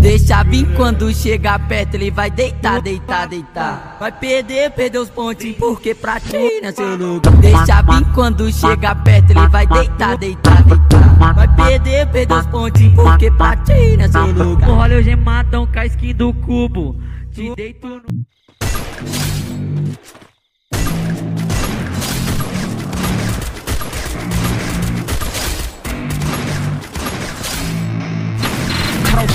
Deixa vir quando chegar perto, ele vai deitar, deitar, deitar. Vai perder, perder os pontinhos, porque pra ti não é seu lugar. Deixa vir quando chegar perto, ele vai deitar, deitar, deitar. Vai perder, perder os pontinhos, porque pra ti não é seu lugar. Olha o gemadão com a skin do cubo, te deito no... I don't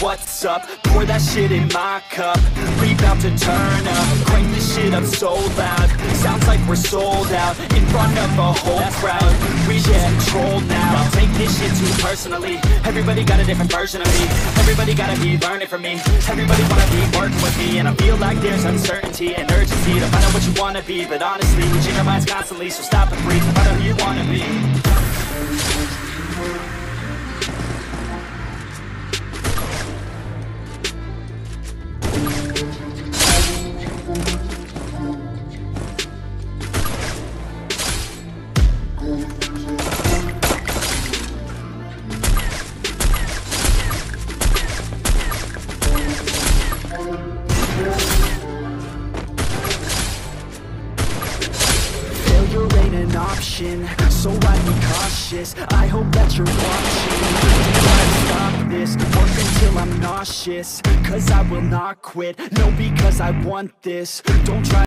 what's up. Pour that shit in my cup, we bout to turn up. Crank this shit up so loud, sounds like we're sold out. In front of a whole crowd, we just controlled now. I'll take this shit too personally, everybody got a different version of me. Everybody gotta be learning from me, everybody wanna be working with me. And I feel like there's uncertainty and urgency to find out what you wanna be. But honestly, we change our minds constantly, so stop and breathe, find out who you wanna be. So I'd be cautious, I hope that you're watching. Gotta stop this, work until I'm nauseous, cause I will not quit, no because I want this. Don't try